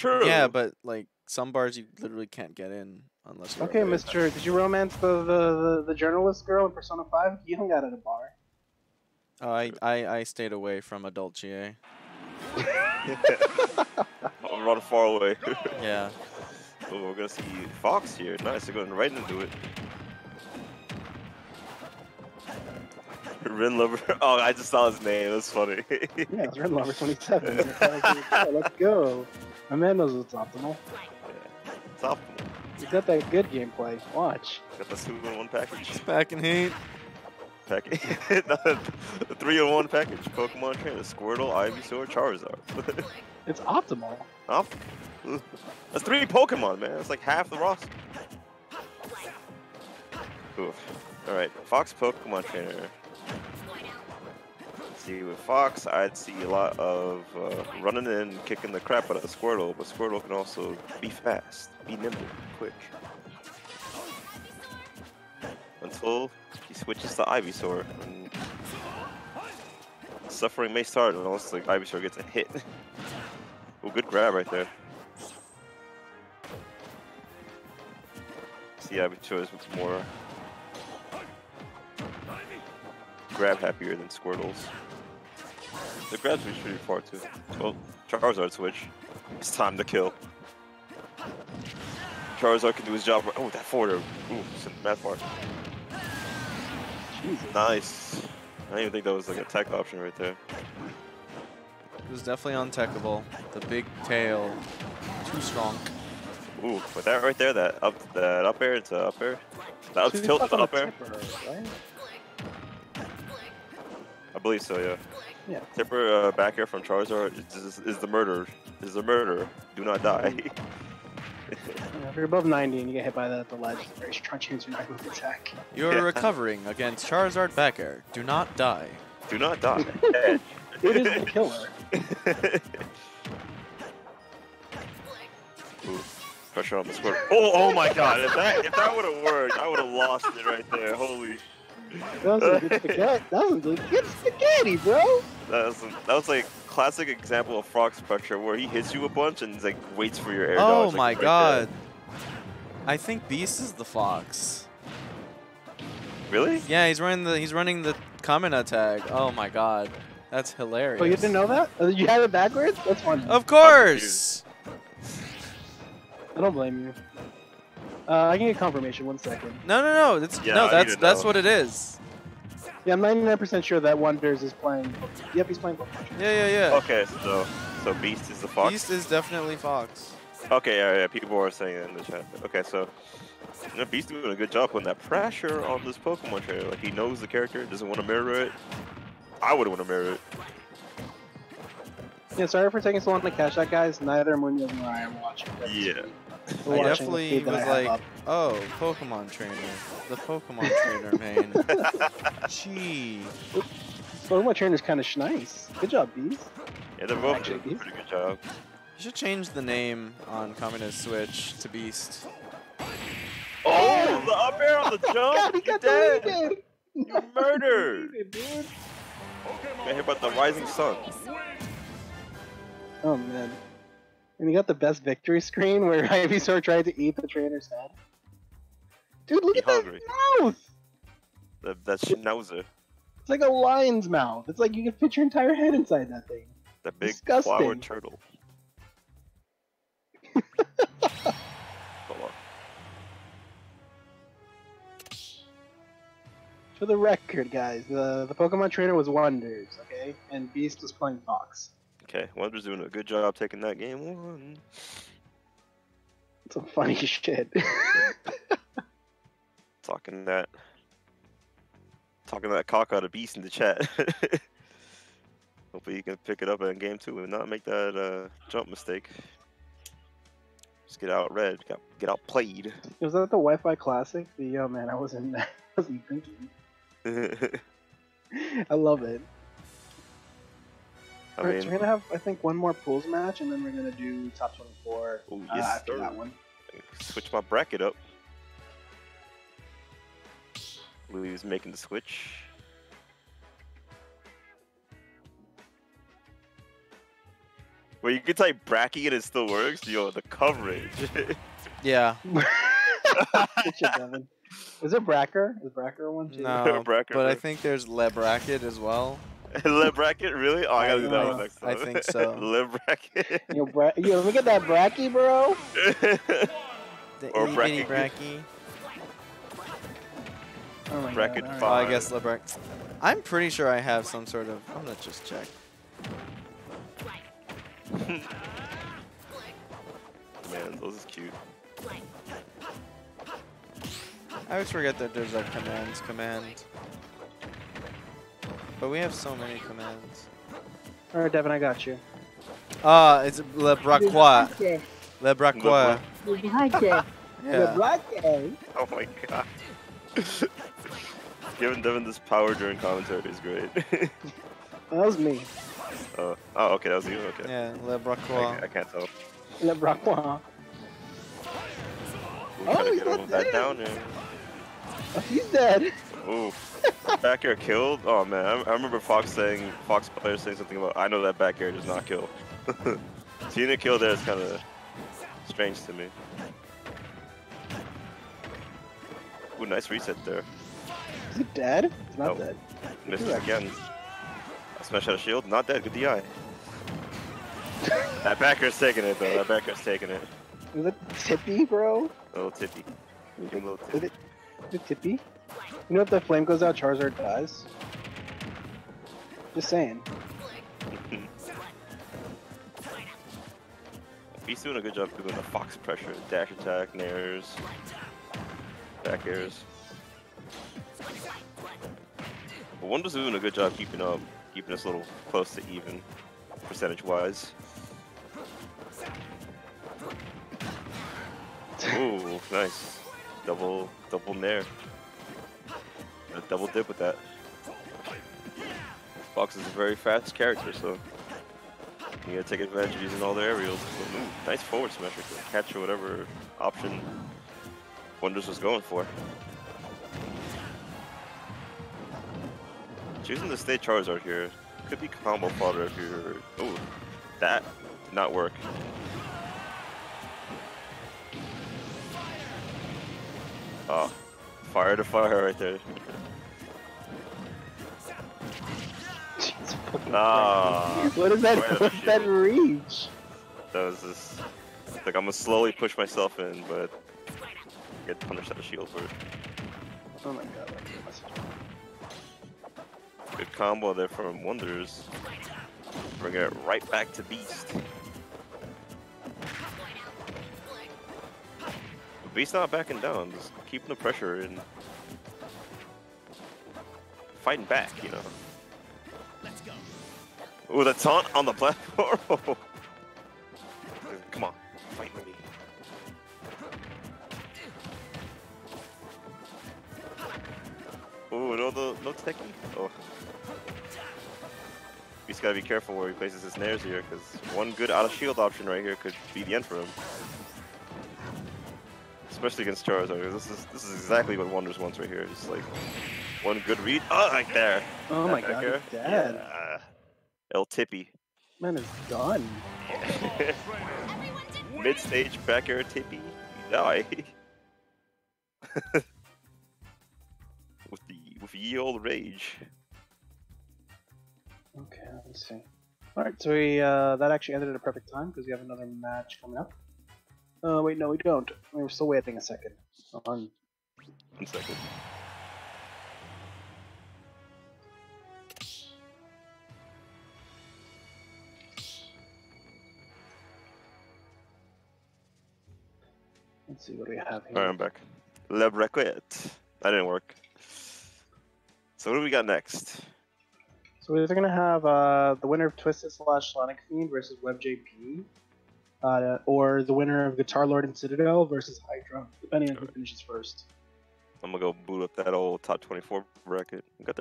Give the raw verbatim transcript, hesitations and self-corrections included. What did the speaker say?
true. Yeah, but like some bars you literally can't get in unless. You're okay, Mister, did you romance the, the the the journalist girl in Persona Five? You hung out at a bar. Uh, I, I I stayed away from adult G A. I'm rather far away. Yeah. Oh, we're gonna see Fox here. Nice, they're going right into it. Rin Lover. Oh, I just saw his name. That's funny. Yeah, it's Rin Lover twenty-seven. Let's go. My man knows what's optimal. Yeah, it's optimal. He's got that good gameplay. Watch. Got the two in one package. He's packing heat. Package. The three in one package. Pokemon trainer, Squirtle, Ivysaur, Charizard. It's optimal. Optimal. That's three Pokemon, man. That's like half the roster. Oof. All right, Fox Pokemon trainer. See, with Fox, I'd see a lot of uh, running in, kicking the crap out of Squirtle, but Squirtle can also be fast, be nimble, quick. Until he switches to Ivysaur. And suffering may start unless like, Ivysaur gets a hit. Oh, good grab right there. See, Ivysaur is more grab happier than Squirtle's. The grabs reach pretty far too. Well, Charizard switch. It's time to kill. Charizard can do his job. Oh, that forwarder. Ooh, it's in the math part. Jesus. Nice. I didn't even think that was like a tech option right there. It was definitely untechable. The big tail. Too strong. Ooh, with that right there, that up, that up air into up air. That up tilt into up air. I believe so, yeah. Yeah. Tipper uh, back air from Charizard is, is, is the murderer. Is the murderer. Do not die. Yeah, if you're above ninety and you get hit by that at the ledge, it's a very strong chance you're not going to attack. You're yeah. recovering against Charizard back air. Do not die. Do not die. It is the killer. Ooh, pressure on the squirrel. Oh, oh my god. If that, if that would have worked, I would have lost it right there. Holy shit. That was a good spaghetti. That was a good spaghetti, bro. That was, that was like classic example of Fox pressure where he hits you a bunch and like waits for your air dodge. Oh my like, right god! There. I think Beast is the Fox. Really? Yeah, he's running the he's running the Kamina tag. Oh my god, that's hilarious. Oh, you didn't know that? You had it backwards? That's funny. Of course. I don't blame you. Uh, I can get confirmation. One second. No, no, no. It's, yeah, no, that's that's what it is. Yeah, I'm ninety-nine percent sure that Wonders is playing. Yep, he's playing. Yeah, yeah, yeah. Okay, so so Beast is the Fox. Beast is definitely Fox. Okay, yeah, yeah. People are saying that in the chat. Okay, so you know, Beast doing a good job putting that pressure on this Pokemon trainer. Like he knows the character, doesn't want to mirror it. I would want to mirror it. Yeah, sorry for taking so long to catch that, guys. Neither Munoz nor I am watching. That's yeah. Sweet. I definitely was I like, oh, Pokemon trainer. The Pokemon trainer, man. Gee. Pokemon trainer's kind of nice. Good job, Beast. Yeah, they're both doing a pretty good job. You should change the name on Kamina's Switch to Beast. Oh, the up air on the jump! God, he got dead. Deleted. You murdered! Dude. Got hit by the rising sun. Oh, man. And he got the best victory screen where Ivysaur tried to eat the trainer's head. Dude, look Be at hungry. that mouth! The, that schnauzer. It's like a lion's mouth. It's like you can fit your entire head inside that thing. The big Disgusting. flower turtle. Hold on. For the record, guys, the, the Pokemon trainer was Wonders, okay? And Beast was playing Fox. Okay, Wonders doing a good job taking that game one. Some funny shit. Talking that, talking that cock out of Beast in the chat. Hopefully you can pick it up in game two and not make that uh, jump mistake. Just get out red, get out, get out played. Was that the Wi-Fi Classic? The oh man, I wasn't, I wasn't thinking. I love it. I mean, we're gonna have, I think, one more pools match, and then we're gonna do top twenty-four oh, yes, uh, after that one. Switch my bracket up. Louis making the switch. Where you could type Bracky and it still works? Yo, the coverage. Yeah. Is it Bracker? Is Bracker one too? No, Bracker, but I think there's Le Bracket as well. Le Bracket? Really? Oh, I gotta I do that one next time. I think so. Le Bracket. Yo, bra yo, look at that Bracky, bro. The or Bracky. Bracky. Oh my bracket God, right. five. Oh, I guess Le Bracket. I'm pretty sure I have some sort of. I'm gonna just check. Man, those is cute. I always forget that there's a commands command. But we have so many commands. Alright, Devin, I got you. Ah, uh, it's Le Braquois. Le Braquois. Le Braquois. Le Braquois. Oh my God. Giving Devin this power during commentary is great. That was me. Uh, oh, okay, that was you. Okay. Yeah, Le Braquois. I, I can't tell. Le Braquois. Oh, he's not dead. Down there. Oh, he's dead. Ooh, back air killed. Oh man, I, I remember Fox saying, Fox player saying something about, I know that back air does not kill. Seeing the kill there is kind of strange to me. Ooh, nice reset there. Is he dead? He's not no. dead. Missed it again. I smash out a shield. Not dead. Good D I. That backer's taking it though. That backer's taking it. Is it tippy, bro? A little tippy. A little tippy. Is it, is it tippy? You know if the flame goes out, Charizard dies? Just saying. Beast doing a good job doing the Fox pressure. Dash attack, nairs, back airs. But Wonders doing a good job keeping up, keeping us a little close to even, percentage-wise. Ooh, nice. Double, double nair. A double dip with that. Fox is a very fast character, so you gotta take advantage of using all their aerials. Ooh, nice forward smash, catch or whatever option Wonders was going for. Choosing to stay Charizard here could be combo fodder if you're. Ooh, that did not work. Oh, fire to fire right there. Nah. What is that? What's that reach? That was just like I'm gonna slowly push myself in, but get punished out of shield for it. Oh my God. Good combo there from Wonders. Bring it right back to Beast. Beast not backing down, just keeping the pressure and fighting back, you know. Let's go. Ooh, the taunt on the platform. Come on, fight with me. Ooh, no, no, no techie. Oh. Beast gotta be careful where he places his snares here, because one good out of shield option right here could be the end for him. Especially against Charizard, this is this is exactly what Wonders wants right here. Just like one good read, oh, right there. Oh that my God, he's dead. Yeah. El Tippy. Man is done. Mid stage back air Tippy, you die. with the with ye old rage. Okay, let's see. All right, so we uh, that actually ended at a perfect time because we have another match coming up. Uh, wait, no, we don't. We're still waiting a second. One, One second. Let's see what we have here. All right, I'm back. Le Braquet. That didn't work. So what do we got next? So we're going to have uh, the winner of Twisted Slash Sonic Fiend versus WebJP. Uh, or the winner of Guitar Lord and Citadel versus Hydra, depending on who finishes first. I'm gonna go boot up that old top twenty-four bracket. Got the